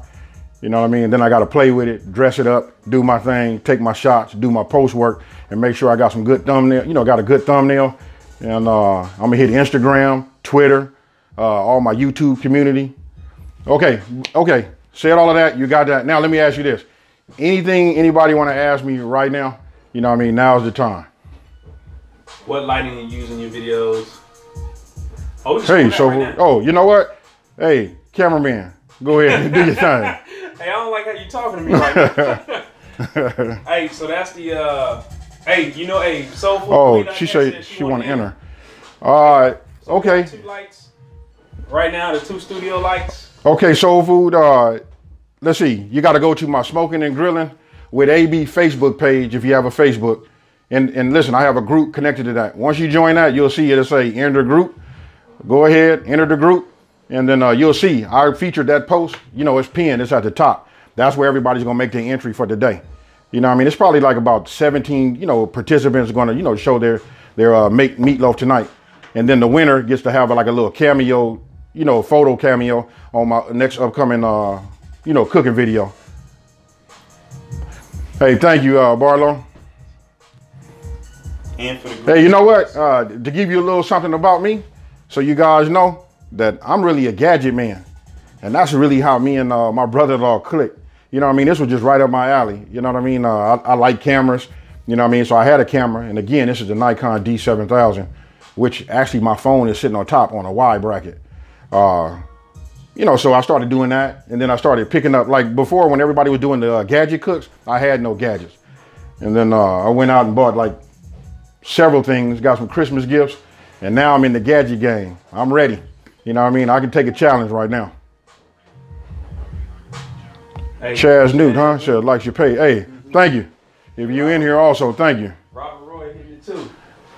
You know what I mean? Then I got to play with it, dress it up, do my thing, take my shots, do my post work, and make sure I got some good thumbnail, you know, got a good thumbnail. And I'm gonna hit Instagram, Twitter, all my YouTube community. Okay, Said all of that, you got that. Now let me ask you this. Anything anybody want to ask me right now? You know what I mean? Now's the time. What lighting you use in your videos? Oh, hey, so, right, oh, you know what? Hey, cameraman, go ahead and do your thing. Hey, I don't like how you talking to me right now. Hey, so that's the, hey, you know, hey, so. Oh, she said she want to enter. All right, so okay. Two lights. Right now, the two studio lights. Okay, Soul Food, let's see. You got to go to my Smoking and Grilling with AB Facebook page if you have a Facebook. And listen, I have a group connected to that. Once you join that, you'll see it'll say enter group. Go ahead, enter the group, and then you'll see. I featured that post. You know, it's pinned. It's at the top. That's where everybody's going to make their entry for today. You know what I mean? It's probably like about 17, you know, participants going to, you know, show their make meatloaf tonight. And then the winner gets to have like a little cameo, you know, photo cameo on my next upcoming, you know, cooking video. Hey, thank you, Barlow. And for the group. Hey, you know what? To give you a little something about me, so you guys know that I'm really a gadget man. And that's really how me and my brother-in-law clicked. You know what I mean? This was just right up my alley. You know what I mean? I like cameras. You know what I mean? So I had a camera. And again, this is the Nikon D7000, which actually my phone is sitting on top on a Y bracket. You know, so I started doing that. And then I started picking up, like before when everybody was doing the gadget cooks, I had no gadgets. And then I went out and bought like several things, got some Christmas gifts. And now I'm in the gadget game. I'm ready. You know what I mean? I can take a challenge right now. Hey, Chaz Newt, huh? Chaz likes your page. Hey, thank you. If you in here also, thank you. Robert Roy here too.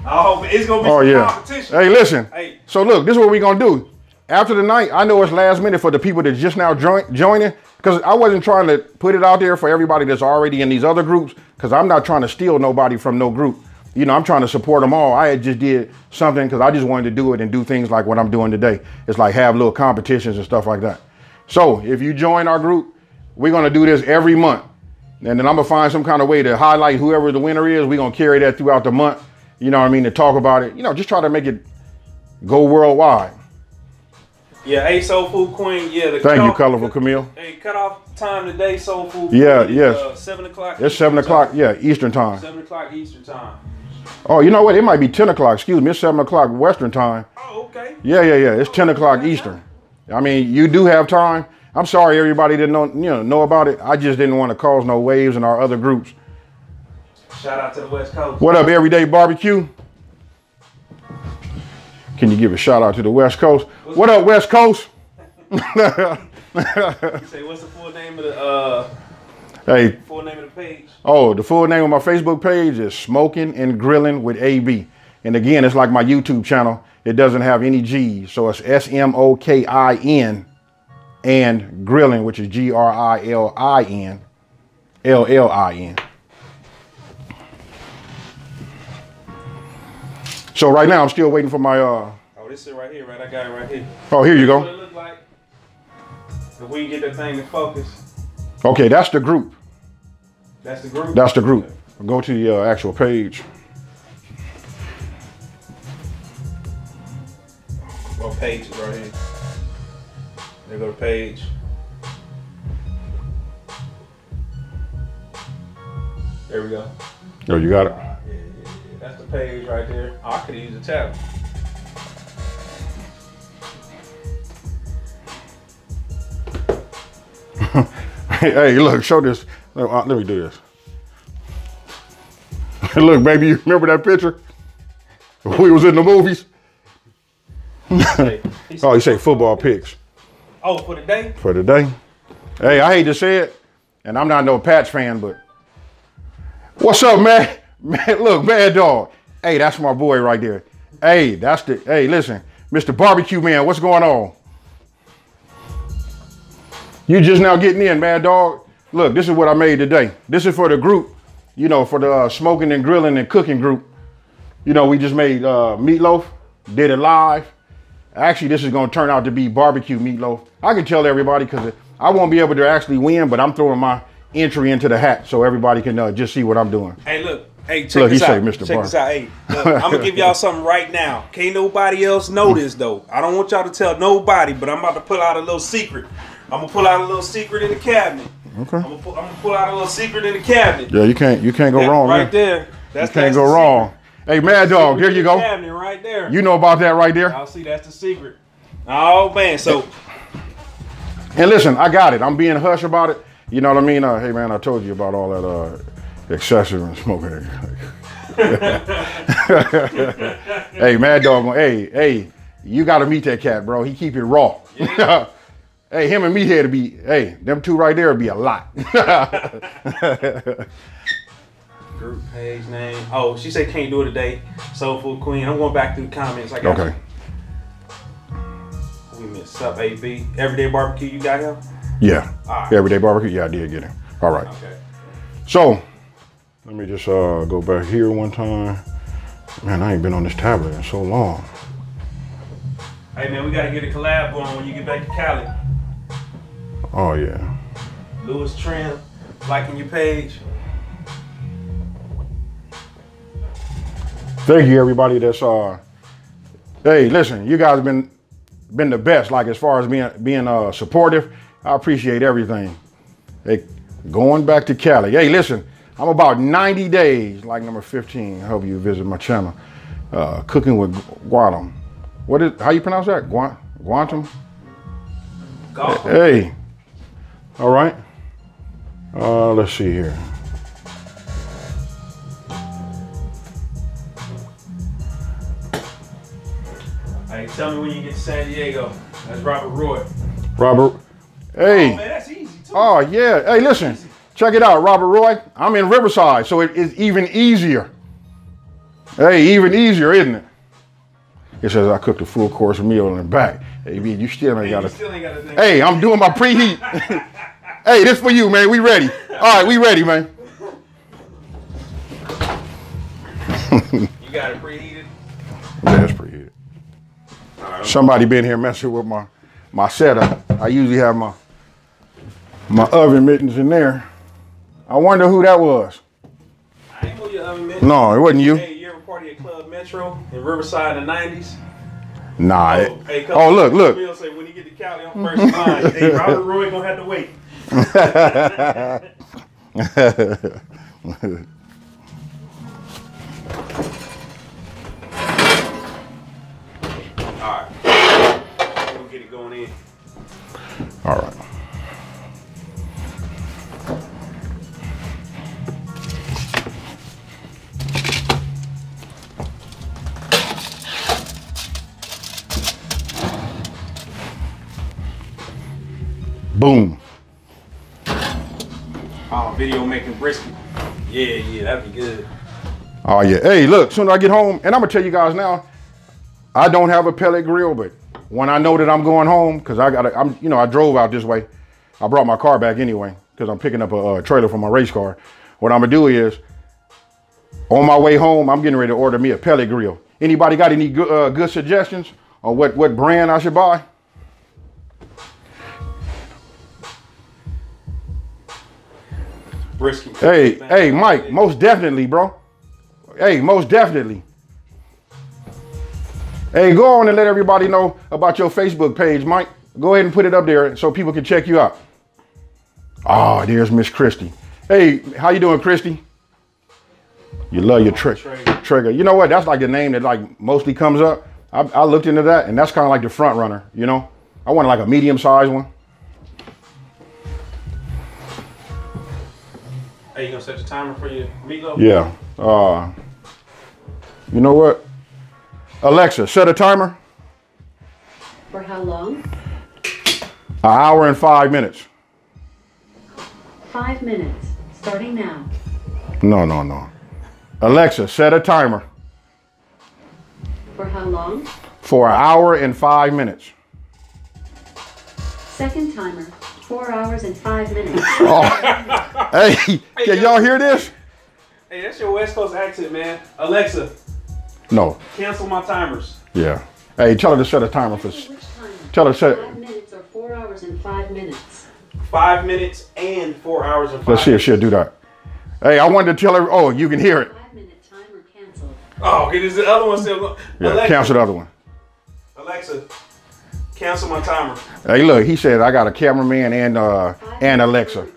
I hope it's going to be competition. Hey, listen. Hey. So look, this is what we're going to do. After the night, I know it's last minute for the people that just now joining, because I wasn't trying to put it out there for everybody that's already in these other groups, because I'm not trying to steal nobody from no group. You know, I'm trying to support them all. I had just did something because I just wanted to do it and do things like what I'm doing today. It's like have little competitions and stuff like that. So if you join our group, we're going to do this every month. And then I'm going to find some kind of way to highlight whoever the winner is. We're going to carry that throughout the month. You know what I mean? To talk about it. You know, just try to make it go worldwide. Yeah, hey, Soul Food Queen. Yeah, the thank you, Colorful Camille. Hey, cut off time today, Soul Food Queen. Yeah, yes. 7 o'clock. It's 7 o'clock, yeah, Eastern time. 7 o'clock Eastern time. Oh, you know what? It might be 10 o'clock. Excuse me. It's 7 o'clock Western time. Oh, okay. Yeah. It's 10 o'clock Eastern. I mean, you do have time. I'm sorry everybody didn't know about it. I just didn't want to cause no waves in our other groups. Shout out to the West Coast. What up, Everyday Barbecue? Can you give a shout out to the West Coast? What up, West Coast? You say, what's the full name of the... Hey. Full name of the page. Oh, the full name of my Facebook page is Smoking and Grilling with AB. And again, it's like my YouTube channel. It doesn't have any G's. So it's S-M-O-K-I-N and Grilling, which is G-R-I-L-I-N. L-L-I-N. So right now, I'm still waiting for my... Oh, this shit right here, right? I got it right here. Oh, here you go. That's what it look like. If we can get that thing to focus. Okay, that's the group. That's the group? That's the group. Go to the actual page. What page is right here? There go to page. There we go. Oh, you got it? Yeah. That's the page right there. I could use a tablet. Hey, look, show this. Let me do this. Look, baby, you remember that picture? We was in the movies. Oh, you say football picks. Oh, for the day? For the day. Hey, I hate to say it, and I'm not no Pats fan, but what's up, man? Man, look, Mad Dog. Hey, that's my boy right there. Hey, hey, listen, Mr. Barbecue Man, what's going on? You just now getting in, Mad Dog. Look, this is what I made today. This is for the group, you know, for the smoking and grilling and cooking group. You know, we just made meatloaf, did it live. Actually, this is going to turn out to be barbecue meatloaf. I can tell everybody because I won't be able to actually win, but I'm throwing my entry into the hat so everybody can just see what I'm doing. Hey, look. Hey, check this out. Check this out. Hey, look, I'm going to give y'all something right now. Can't nobody else know this, though. I don't want y'all to tell nobody, but I'm about to pull out a little secret. I'm gonna pull out a little secret in the cabinet. Okay. I'm gonna pull out a little secret in the cabinet. Yeah, you can't go wrong. Right there. That's go wrong. Hey, Mad Dog, here you go. Cabinet right there. You know about that right there. I'll see. That's the secret. Oh man. So. And listen, I got it. I'm being hush about it. You know what I mean? Hey man, I told you about all that excessive and smoking. Hey, Mad Dog. Hey, you gotta meet that cat, bro. He keep it raw. Yeah. Hey, him and me here to be. Hey, them two right there would be a lot. Group page name. Oh, she said can't do it today. Soul Food Queen. I'm going back through the comments. I got okay. You. We missed up AB. Everyday Barbecue. You got him? Yeah. All right. Everyday Barbecue. Yeah, I did get him. All right. Okay. So, let me just go back here one time. Man, I ain't been on this tablet in so long. Hey man, we gotta get a collab on when you get back to Cali. Oh yeah. Lewis Trim, liking your page. Thank you everybody that's hey, listen, you guys been the best, like as far as being supportive. I appreciate everything. Hey, going back to Cali. Hey, listen, I'm about 90 days, like number 15, hope you visit my channel. Cooking with Guadam. How you pronounce that? Guantum? Hey. All right. Let's see here. Hey, tell me when you get to San Diego. That's Robert Roy. Robert. Hey. Oh, man, that's easy, too. Oh, yeah. Hey, listen. Check it out, Robert Roy. I'm in Riverside, so it is even easier. Hey, even easier, isn't it? It says I cooked a full course meal in the back. Hey, man, you still ain't got a thing. Hey, I'm doing my preheat. Hey, this for you, man. We ready. All right, we ready, man. You got it preheated? Yeah, it's preheated. Right. Somebody been here messing with my setup. I usually have my oven mittens in there. I wonder who that was. I ain't know your oven mittens. No, it wasn't you. Hey. Party at Club Metro in Riverside in the 90s. Nah. Look. Bill say when you get to Cali on first line, hey, Robert Roy gonna have to wait. All right. We'll get it going in. All right. Boom. Oh, video making brisket. Yeah, that'd be good. Oh, yeah. Hey, look, soon as I get home, and I'm going to tell you guys now, I don't have a pellet grill, but when I know that I'm going home, because I drove out this way. I brought my car back anyway, because I'm picking up a trailer for my race car. What I'm going to do is, on my way home, I'm getting ready to order me a pellet grill. Anybody got any good suggestions on what brand I should buy? Brisket. Hey, Mike, most definitely, bro. Hey, most definitely. Hey, go on and let everybody know about your Facebook page, Mike. Go ahead and put it up there so people can check you out. Oh, there's Miss Christy. Hey, how you doing, Christy? You love your Traeger. You know what? That's like the name that like mostly comes up. I looked into that, and that's kind of like the front runner, you know? I wanted like a medium-sized one. Hey, you gonna set the timer for your meatloaf? Yeah. You know what? Alexa, set a timer. For how long? An hour and 5 minutes. 5 minutes, starting now. No. Alexa, set a timer. For how long? For an hour and 5 minutes. Second timer. 4 hours and 5 minutes. Oh. Hey, can y'all hear this? Hey, that's your West Coast accent, man. Alexa. No. Cancel my timers. Yeah. Hey, tell her to set a timer for. Which timer? Tell her to set. 5 minutes or 4 hours and 5 minutes. 5 minutes and 4 hours and 5 minutes. Let's see if she'll do that. Hey, I wanted to tell her. Oh, you can hear it. 5 minute timer canceled. Oh, it is the other one. Yeah, Alexa, cancel the other one. Alexa, Cancel my timer. Hey, look, he said I got a cameraman and Alexa.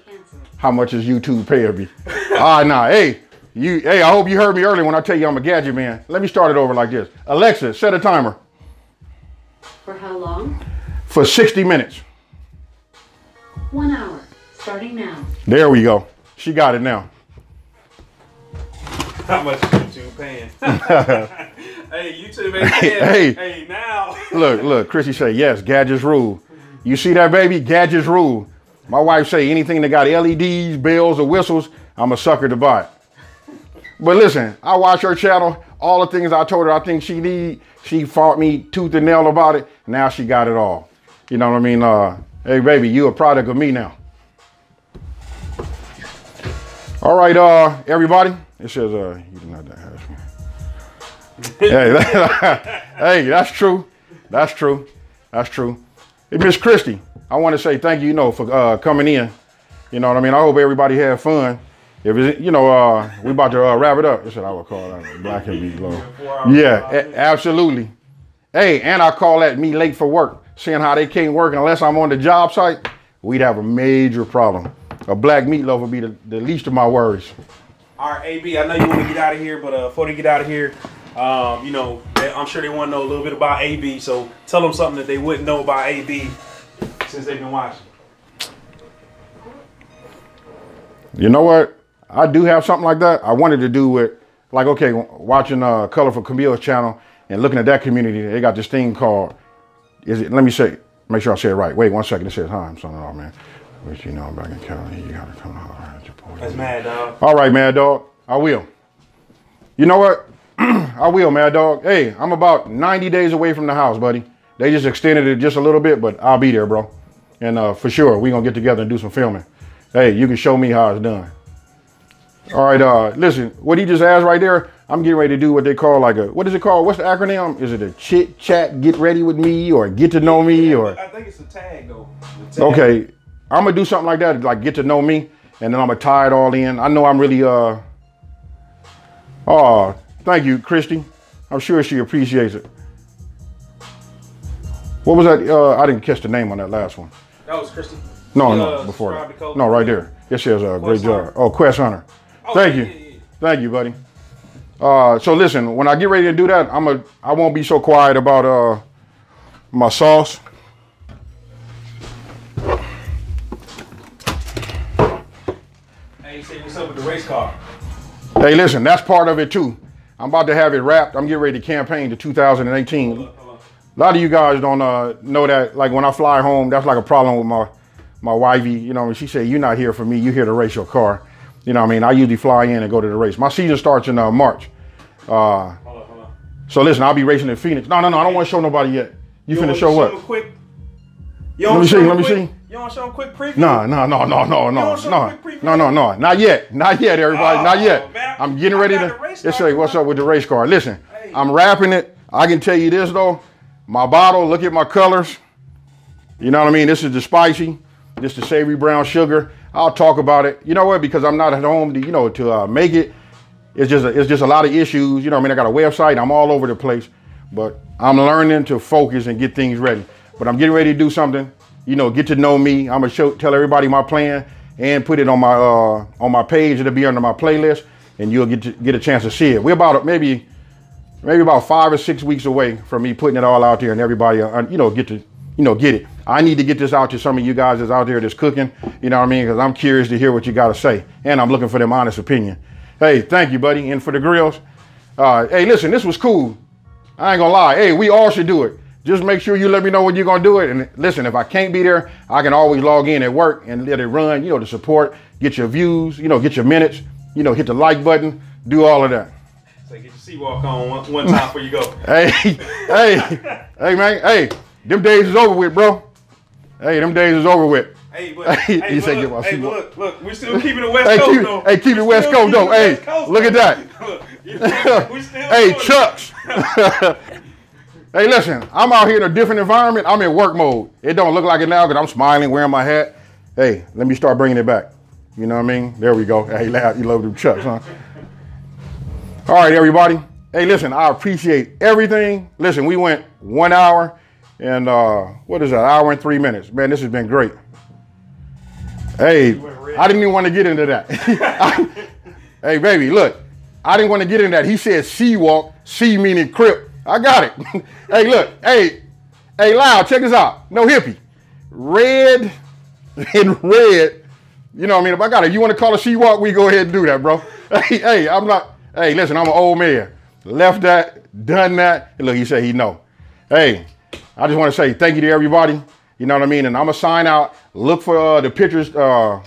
How much is YouTube paying me? Ah, nah, hey. Hey, I hope you heard me earlier when I tell you I'm a gadget man. Let me start it over like this. Alexa, set a timer. For how long? For 60 minutes. 1 hour, starting now. There we go. She got it now. How much is YouTube paying? Hey, YouTube ain't paying. Hey, now. Look, Chrissy say, yes, gadgets rule. You see that, baby? Gadgets rule. My wife say anything that got LEDs, bells, or whistles, I'm a sucker to buy it. But listen, I watch her channel. All the things I told her I think she need, she fought me tooth and nail about it. Now she got it all. You know what I mean? Hey, baby, you a product of me now. All right, everybody. It says, you did not ask me. Hey, that's true. That's true. That's true. Hey, Miss Christy, I want to say thank you, for coming in. You know what I mean? I hope everybody had fun. If it's, we about to wrap it up. That's what I would call that. Black and be glow. Yeah, absolutely. Hey, and I call that me late for work. Seeing how they can't work unless I'm on the job site, we'd have a major problem. A black meatloaf would be the least of my worries. All right, AB, I know you want to get out of here, but before they get out of here, I'm sure they want to know a little bit about AB, so tell them something that they wouldn't know about AB since they've been watching. You know what? I do have something like that. I wanted to do with, watching Colorful Camille's channel and looking at that community. They got this thing called, make sure I say it right. Wait 1 second. It says, hi, I'm signing off, man. Which I'm back in Cali. You got to come out. That's Mad Dog. All right, Mad Dog. I will. You know what? I will, Mad Dog. Hey, I'm about 90 days away from the house, buddy. They just extended it just a little bit, but I'll be there, bro. And for sure, we're going to get together and do some filming. Hey, you can show me how it's done. All right, listen, what he just asked right there, I'm getting ready to do what they call what is it called? What's the acronym? Is it a chit chat, get ready with me, or get to know me? Or I think it's a tag, though. Okay, I'm going to do something like that, like get to know me, and then I'm going to tie it all in. I know I'm really, thank you, Christy. I'm sure she appreciates it. What was that? I didn't catch the name on that last one. That was Christy. No, before that. No, right there. Yes, she has a great job. Oh, Quest Hunter. Thank you. Yeah. Thank you, buddy. So listen, when I get ready to do that, I won't be so quiet about my sauce. Hey, you say what's up with the race car? Hey, listen, that's part of it too. I'm about to have it wrapped. I'm getting ready to campaign to 2018. Hold on. A lot of you guys don't know that, when I fly home, that's like a problem with my wifey. She said, you're not here for me, you're here to race your car. You know what I mean? I usually fly in and go to the race. My season starts in March. Hold on. So listen, I'll be racing in Phoenix. No, I don't want to show nobody yet. You finna show what? Let me see. You don't show them quick preview? No. Not yet, everybody. Not yet. Man, I'm getting ready to say what's up with the race car. Listen, hey. I'm wrapping it. I can tell you this, though. My bottle, look at my colors. You know what I mean? This is the spicy. This is the savory brown sugar. I'll talk about it. You know what? Because I'm not at home to, to make it. It's just a lot of issues. You know what I mean? I got a website. I'm all over the place. But I'm learning to focus and get things ready. But I'm getting ready to do something. Get to know me. I'm going to tell everybody my plan and put it on my page. It'll be under my playlist. And you'll get a chance to see it. We're about maybe about 5 or 6 weeks away from me putting it all out there and everybody, get it. I need to get this out to some of you guys that's out there that's cooking. You know what I mean? Because I'm curious to hear what you got to say. And I'm looking for them honest opinion. Hey, thank you, buddy. And for the grills. Hey, listen, this was cool. I ain't going to lie. Hey, we all should do it. Just make sure you let me know when you're going to do it. And listen, if I can't be there, I can always log in at work and let it run, to support, get your views, get your minutes, hit the like button, do all of that. So get your seawalk on one time before you go. Hey, man. Hey. Them days is over with, bro. Hey, them days is over with. Hey, but look, we're still keeping the West Coast, though. Hey, keep it West Coast, though. Hey, look at that. Hey, Chucks. Hey, listen, I'm out here in a different environment. I'm in work mode. It don't look like it now because I'm smiling, wearing my hat. Hey, let me start bringing it back. You know what I mean? There we go. Hey, loud, you love them Chucks, huh? All right, everybody. Hey, listen, I appreciate everything. Listen, we went 1 hour. and what is that, an hour and 3 minutes. Man, this has been great. Hey, I didn't even want to get into that. Hey, baby, look, I didn't want to get into that. He said C walk, C meaning crip. I got it. Hey, look, hey, Lyle, check this out. No hippie. Red and red. You know what I mean? If I got it, you want to call a C walk, we go ahead and do that, bro. Hey, I'm not. Hey, listen, I'm an old man. Left that, done that. And look, he said he know. Hey, I just want to say thank you to everybody. You know what I mean? And I'm going to sign out. Look for the pictures. I'm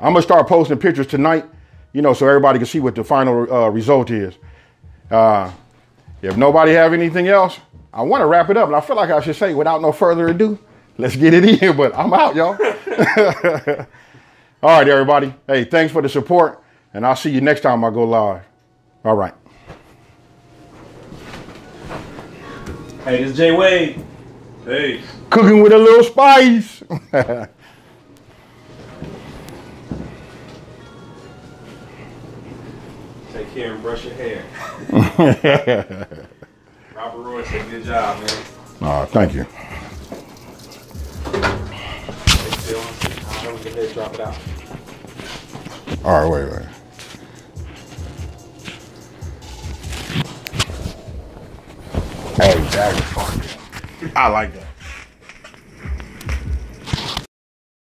going to start posting pictures tonight, you know, so everybody can see what the final result is. If nobody have anything else, I want to wrap it up. And I feel like I should say, without no further ado, let's get it in. But I'm out, y'all. All right, everybody. Hey, thanks for the support. And I'll see you next time I go live. All right. Hey, this is Jay Wade. Hey. Cooking with a little spice. Take care and brush your hair. Robert Roy said, good job, man. Oh, thank you. Drop it out. All right, wait. Hey, that was fun. I like that.